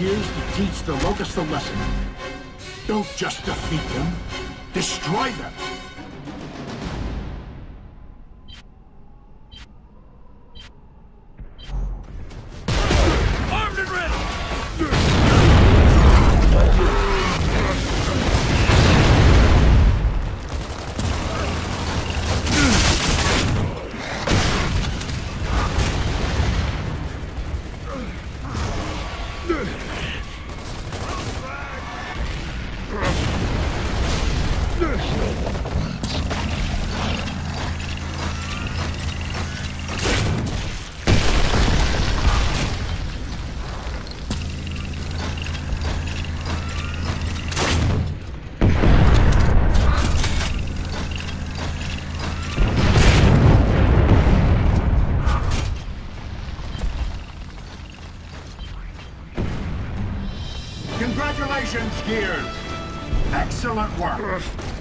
Gears to teach the Locusts a lesson. Don't just defeat them, destroy them! Congratulations, Gears. Excellent work.